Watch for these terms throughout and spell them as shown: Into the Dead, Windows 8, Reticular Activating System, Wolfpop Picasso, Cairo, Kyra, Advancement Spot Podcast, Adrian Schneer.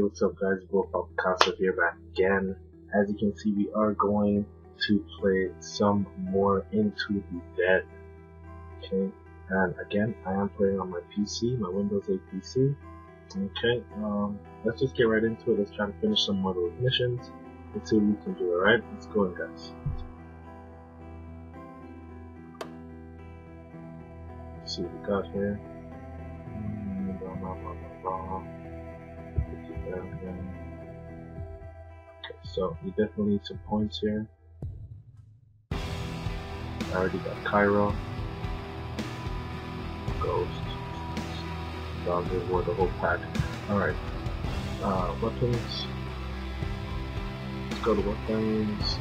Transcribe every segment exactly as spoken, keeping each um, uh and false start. Hey, what's up guys, it's Wolfpop Picasso here back again. As you can see, we are going to play some more Into the Dead. Okay, and again, I am playing on my P C, my Windows eight P C. Okay, um, let's just get right into it. Let's try to finish some more of those missions. Let's see what we can do, alright? Let's go in, guys. Let's see what we got here. Blah, blah, blah, blah, blah. Okay, so we definitely need some points here. I already got Cairo, Ghost, Zombie War, the whole pack. Alright, uh, weapons. Let's go to weapons.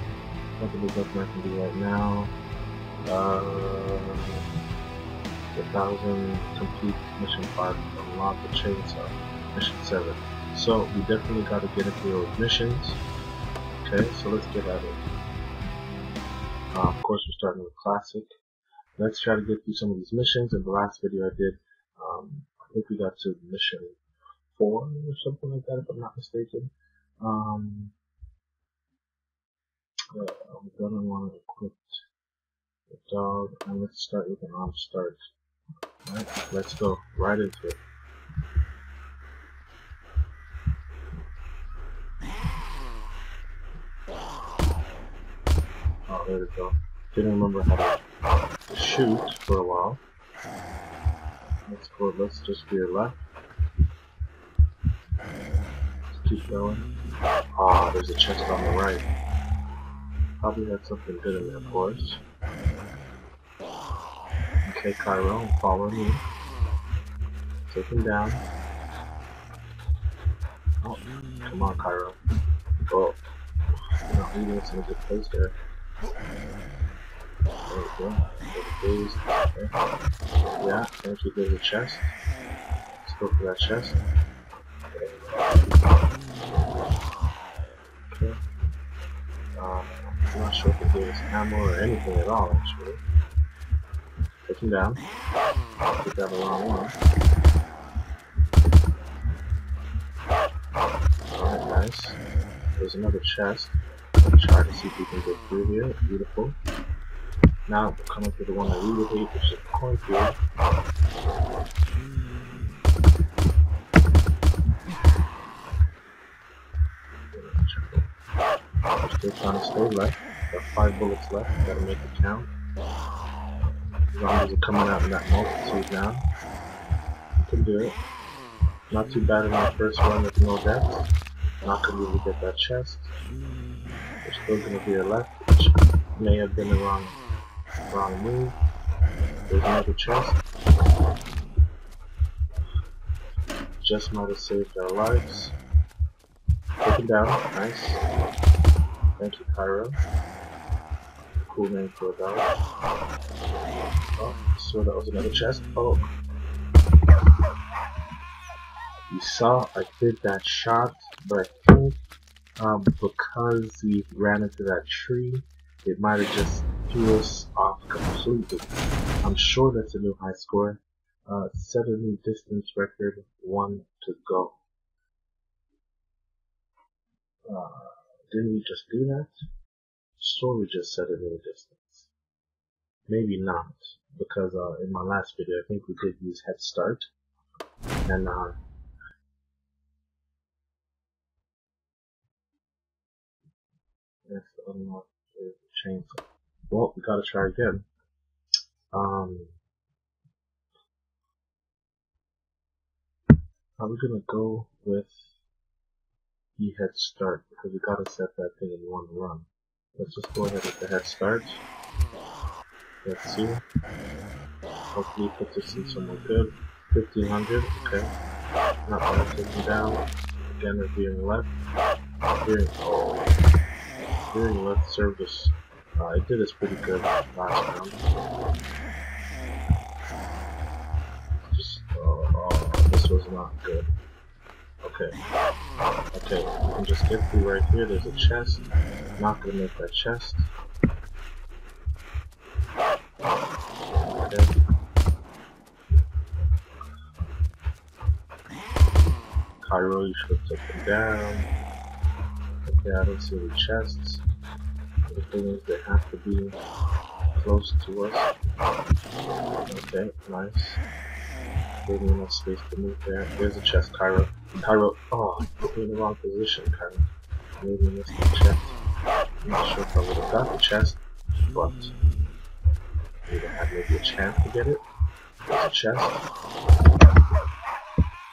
Nothing is up I can do right now. Uh, the thousand complete mission five, unlock the chainsaw, mission seven. So we definitely gotta get into those missions. Okay, so let's get at it. Uh, of course, we're starting with classic. Let's try to get through some of these missions. In the last video I did, um, I think we got to mission four or something like that, if I'm not mistaken. Um, uh, I'm gonna want to equip the dog, and let's start with an arm start. All right, let's go right into it. Oh, there we go. Didn't remember how to shoot for a while. Let's go, let's just be left. Let's keep going. Ah, oh, there's a chest on the right. Probably had something good in there, of course. Okay, Cairo, follow me. Take him down. Oh, come on, Cairo. Oh, you're not leaving us in a good place there. There we go. There's okay. Yeah, there's a chest. Let's go for that chest. Okay. Um, I'm not sure if it gave us ammo or anything at all, actually. Take him down. Take that along one. Alright, nice. There's another chest. Try to see if we can get through here. Beautiful. Now we're coming to the one I really hate, which is the cornfield. We're still trying to stay left. Got five bullets left. Gotta make it count. Zombies are coming out in that multitude now. You can do it. Not too bad in my first run with no deaths. Not gonna be able to get that chest. We're still gonna be a left, which may have been the wrong, wrong move. There's another chest. Just might have saved our lives. Take him down, nice. Thank you, Kyra. Cool name for a dog. Oh, so that was another chest. Oh. You saw I did that shot, but I think Um, because we ran into that tree, it might have just threw us off completely. I'm sure that's a new high score. Uh, set a new distance record, one to go. Uh, didn't we just do that? Sure, we just set a new distance. Maybe not, because uh, in my last video, I think we did use Head Start, and uh, unlock the chainsaw. Well, we gotta try again. Um, I'm gonna go with the head start because we gotta set that thing in one run. Let's just go ahead with the head start. Let's see. Hopefully, it puts us in somewhere good. fifteen hundred, okay. Not gonna take him down. Again, we're veering left. Veering. Oh. Doing left service, uh, I did this pretty good last round. Just, oh, oh, this was not good. Okay, okay, we can just get through right here. There's a chest. I'm not gonna make that chest. Okay. Cairo, you should take them down. Okay, I don't see any chests. The thing is, they have to be close to us. Okay, nice. Giving enough space to move there. There's a chest, Cairo. Cairo, oh, it's in the wrong position, Cairo. Maybe I missed the chest. I'm not sure if I would have got the chest, but I would have had maybe a chance to get it. There's a chest.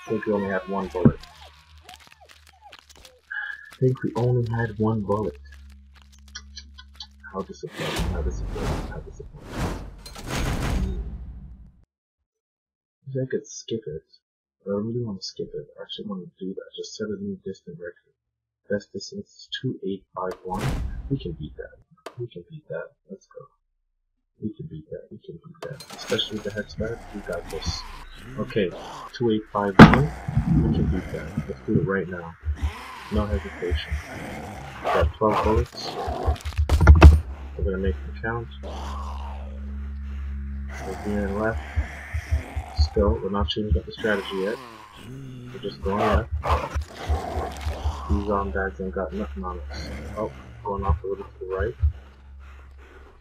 I think we only had one bullet. I think we only had one bullet. How disappointing, how disappointing, how disappointing. Hmm. I think I could skip it. But I really want to skip it. I actually want to do that. Just set a new distant record. Best distance is two eight five one. We can beat that. We can beat that. Let's go. We can beat that. We can beat that. Especially with the hex map, we got this. Okay, two eight five one. We can beat that. Let's do it right now. No hesitation. We got twelve bullets. We're gonna make them count. We're here and left. Still, we're not changing up the strategy yet. We're just going left. These arm guys ain't got nothing on us. Oh, going off a little to the right.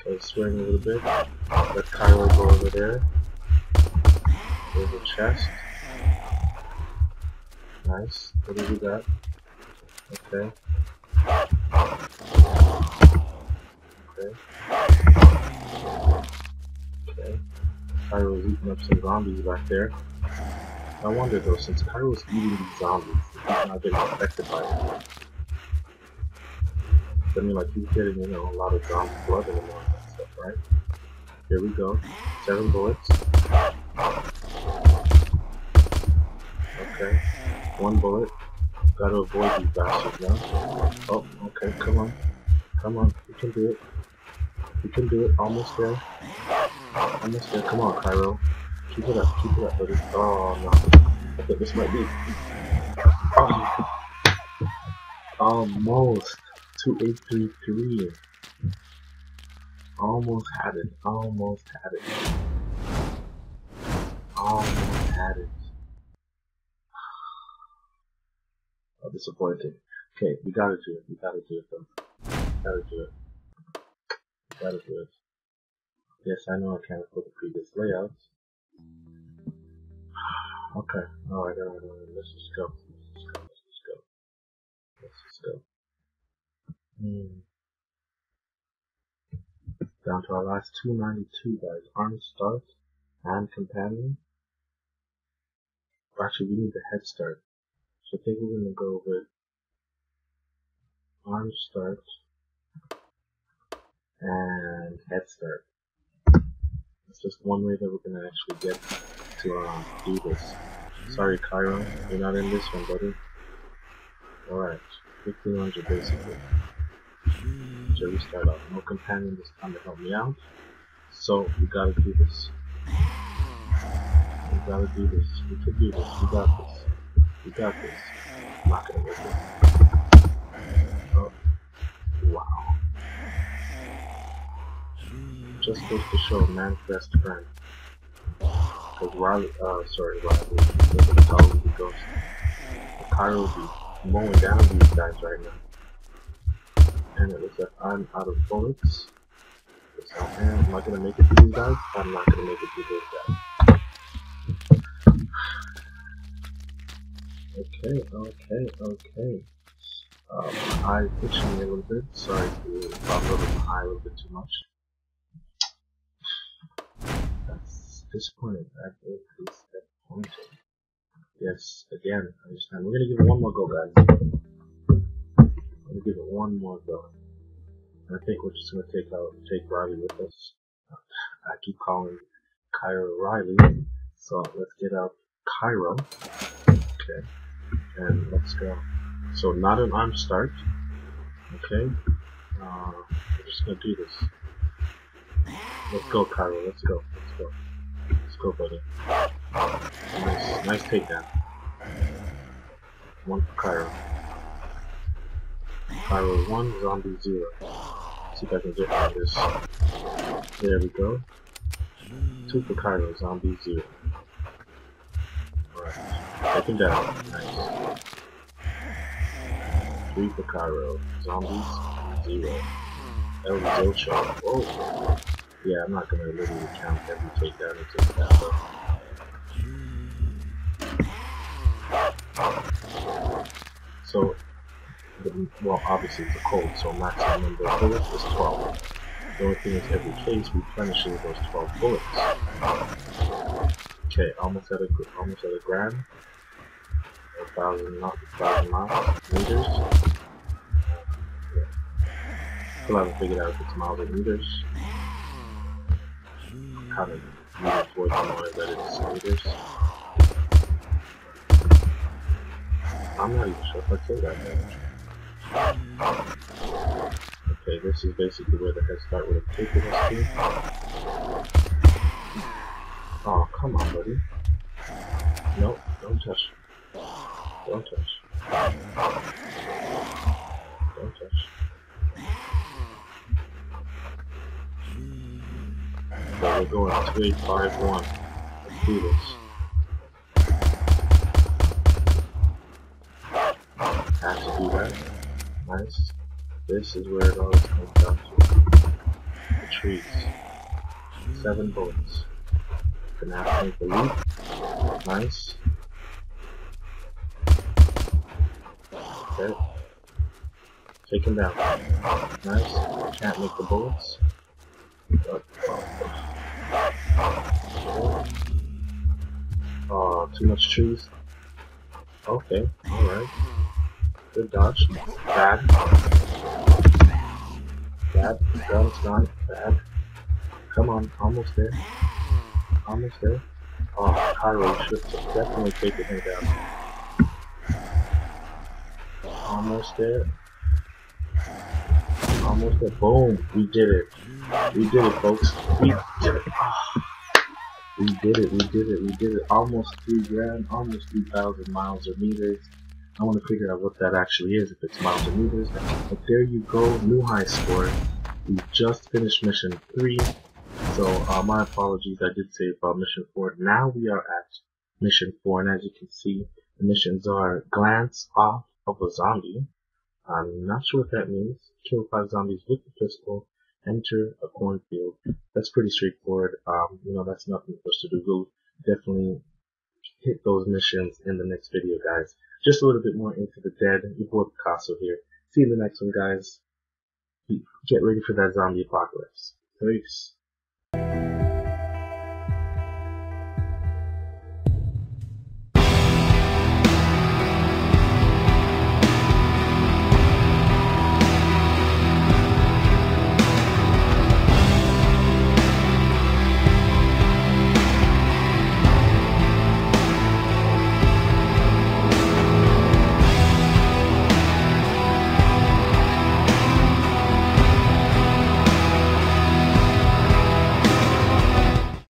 Okay, swing a little bit. Let Kyra go over there. There's a chest. Nice. What do we got? Okay. Okay. Okay. Kyra's eating up some zombies back there. I wonder though, since Kyra's eating these zombies, he's not getting affected by them. I mean, like, he's getting, you know, a lot of zombie blood and all that stuff, right? Here we go. Seven bullets. Okay. One bullet. Gotta avoid these bastards now. Oh, okay, come on. Come on, we can do it. We can do it. Almost there. Almost there. Come on, Cairo. Keep it up, keep it up, buddy. Oh no. I think this might be. Oh. Almost. two eight three three. Almost had it. Almost had it. Almost had it. Oh, disappointing. Okay, we gotta do it. We gotta do it though. We gotta do it. We gotta do it. Yes, I know I can't put the previous layout. Okay, alright, alright, alright, let's just go, let's just go, let's just go, let's just go. Hmm. Down to our last two ninety-two, guys. Arm start and companion. Actually, we need the head start. So I think we're gonna go with arm start and head start. It's just one way that we're gonna actually get to um, do this. Sorry, Cairo, you're not in this one, buddy. Alright, fifteen hundred basically. So we start off. No companion this time to help me out. So we gotta do this. We gotta do this. We can do this. We got this. We got this. I'm not gonna make it. Oh, wow. Just goes to show, man's best friend. Because Riley, uh, sorry, Riley, look at how he goes. Cairo will be mowing down these guys right now. And it looks like I'm out of bullets. It's not, man, am I gonna make it to these guys? I'm not gonna make it to these guys. Okay, okay, okay. Um, eye itching me a little bit. Sorry to pop over my eye a little bit too much. Disappointed. That is disappointing. Yes, again, I understand. We're gonna give it one more go, guys. We're gonna give it one more go. And I think we're just gonna take out take Riley with us. I keep calling Kyra Riley. So let's get out Cairo. Okay. And let's go. So not an arm start. Okay. Uh, we're just gonna do this. Let's go, Cairo, let's go, let's go. Let's go, buddy. Nice, nice takedown. One for Cairo. Cairo one, zombie zero. Let's see if I can get out of this. There we go. Two for Cairo, zombie zero. Alright. I think that. Nice. Three for Cairo. Zombies, zero. That was a good shot. Whoa. Yeah, I'm not gonna literally count every takedown and take that, but... So, the, well, obviously it's a cold, so maximum number of bullets is twelve. The only thing is every case replenishes those twelve bullets. Okay, almost at a almost at a gram. A thousand not a thousand miles meters. Yeah. Still haven't figured out if it's miles or meters. Kind of moving towards the noise that it's meters. I'm not even sure if I killed that damage. Okay, this is basically where the head start would have taken us to. Oh, come on, buddy. Nope, don't touch. Don't touch. Don't touch. So we're going three five one. Let's do this. Have to do that. Nice. This is where it always comes down to. The trees. Seven bullets. Gonna have to make the loop. Nice. Okay. Take him down. Nice. Can't make the bullets. Oh, too much trees. Okay, alright. Good dodge. Bad. Bad. Gun's gone. Bad. Come on, almost there. Almost there. Oh, Cairo should definitely take him down. Almost there. Almost there. Boom! We did it. We did it, folks. We did it. Oh. We did it. We did it. We did it. Almost three grand. Almost three thousand miles or meters. I want to figure out what that actually is, if it's miles or meters. But there you go, new high score. We just finished mission three. So uh, my apologies, I did say about mission four. Now we are at mission four, and as you can see, the missions are glance off of a zombie. I'm not sure what that means. Kill five zombies with the pistol. Enter a cornfield. That's pretty straightforward. Um, you know, that's nothing for us to do. We'll definitely hit those missions in the next video, guys. Just a little bit more Into the Dead. Your boy Picasso here. See you in the next one, guys. Get ready for that zombie apocalypse. Peace.